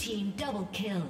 team double kill.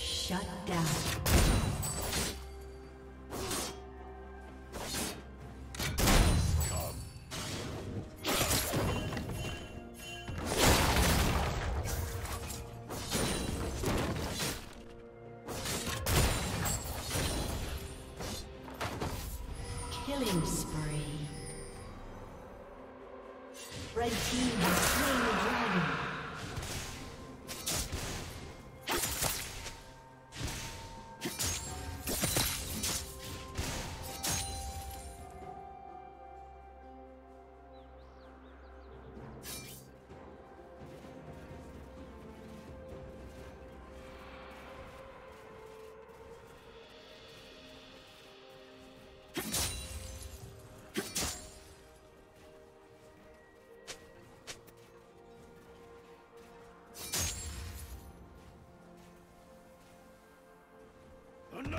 Shut down.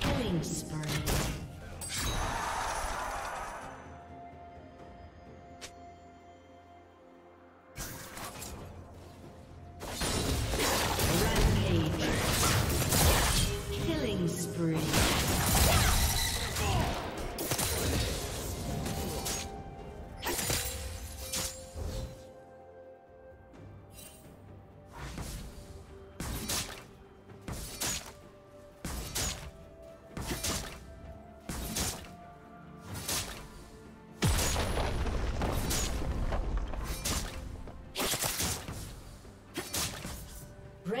Killing spree. Red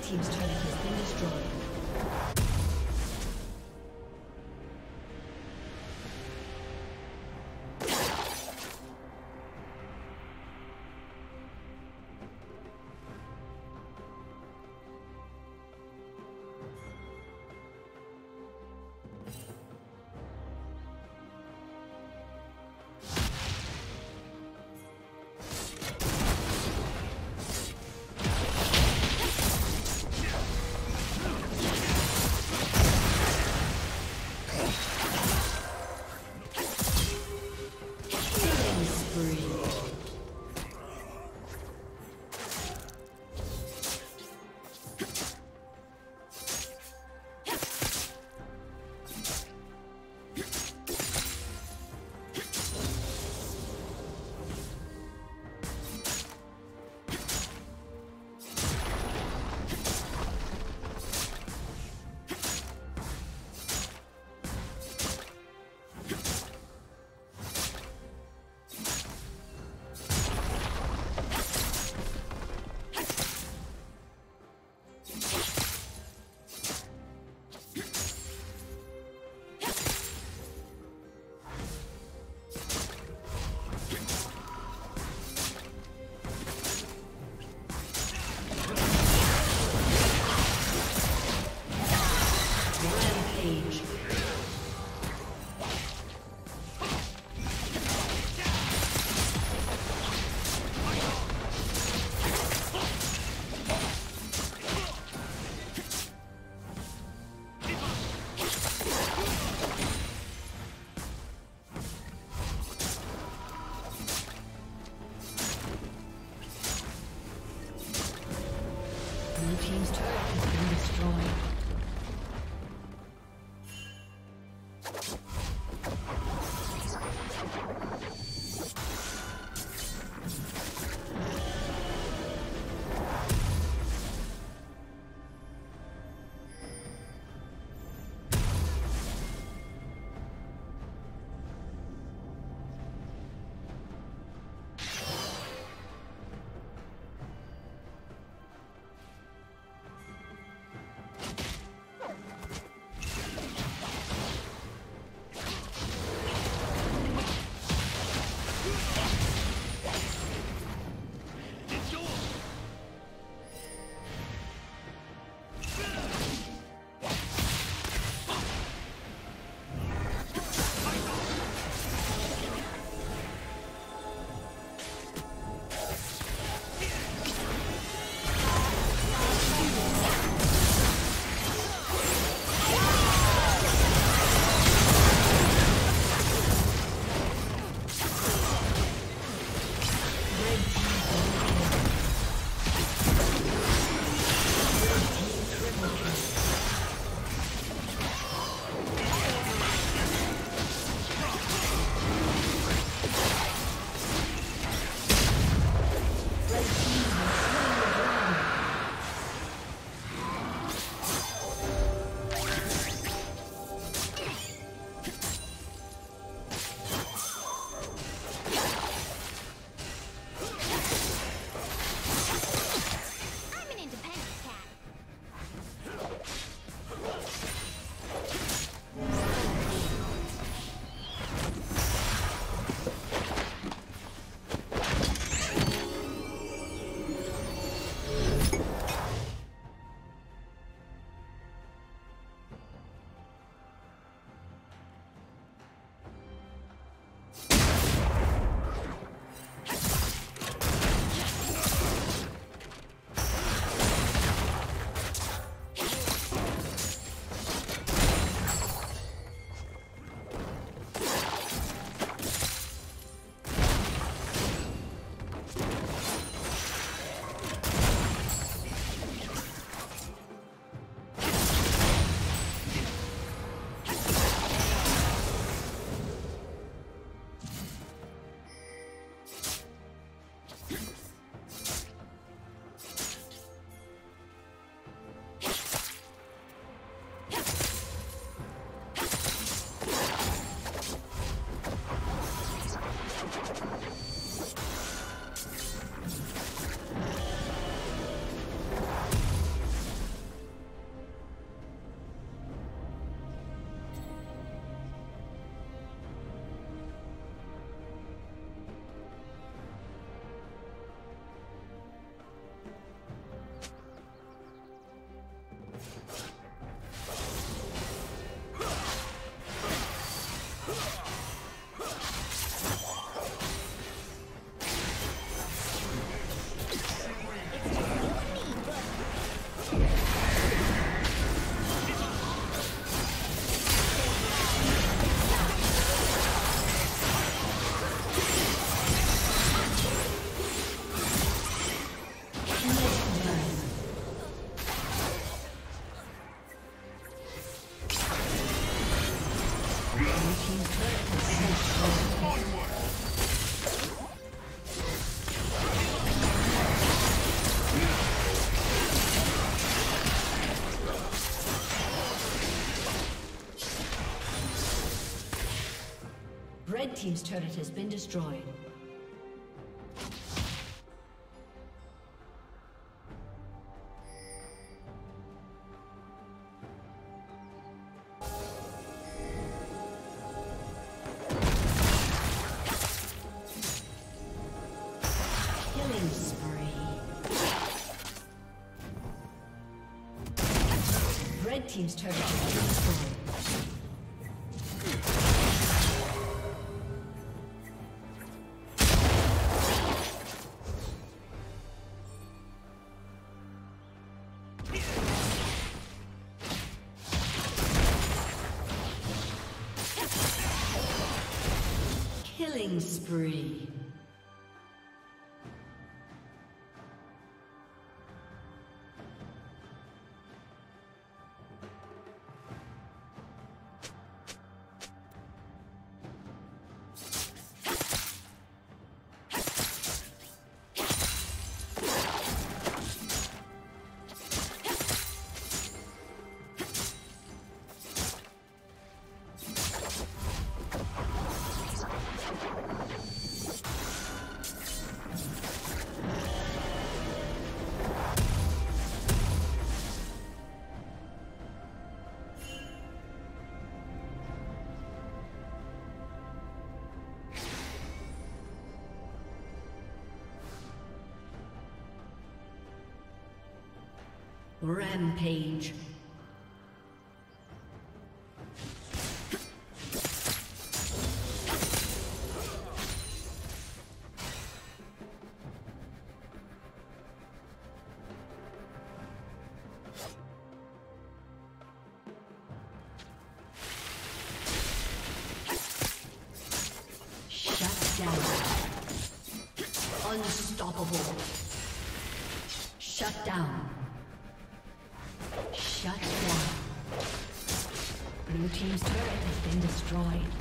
Red team's turret has been destroyed. Rampage. Red Team's turret has been destroyed. Red Team's turret has been destroyed. Killing spree. Rampage. Shut down. Unstoppable. Shut down. Shut down. Blue team's turret has been destroyed.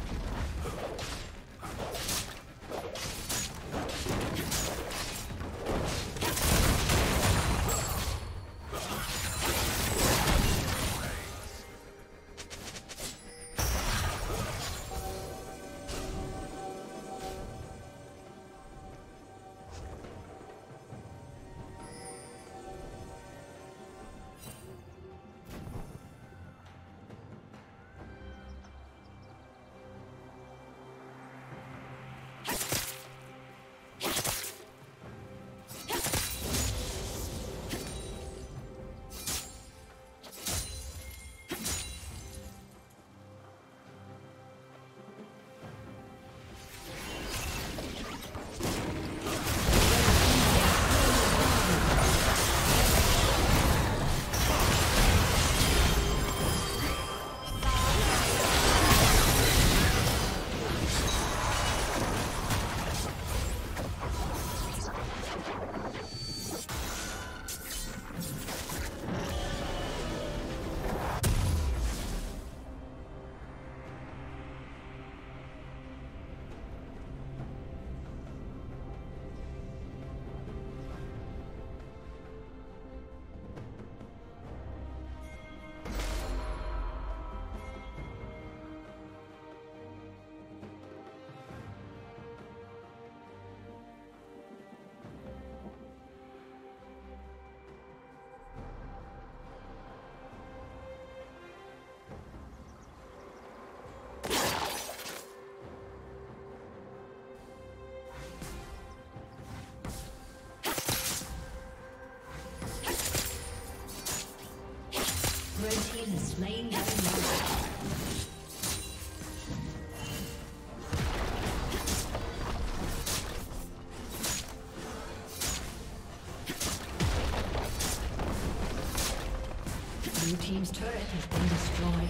Slain by the Blue team's turret has been destroyed.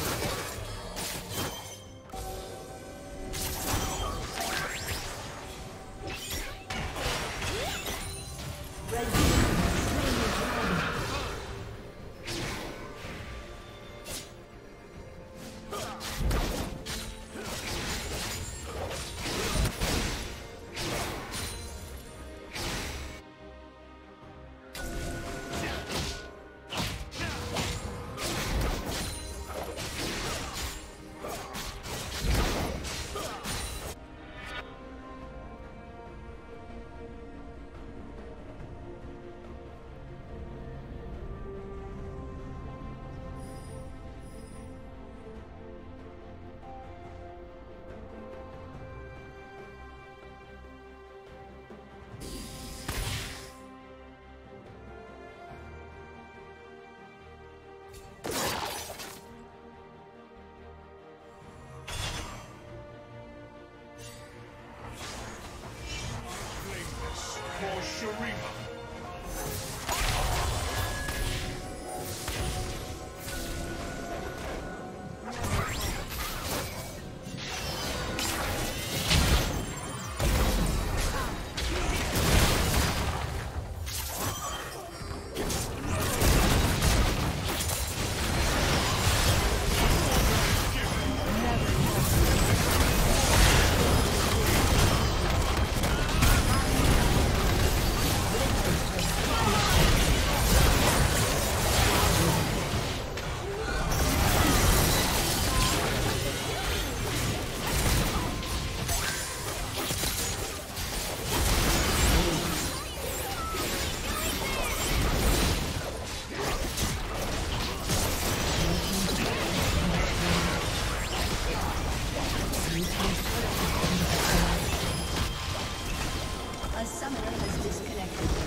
A summoner has disconnected.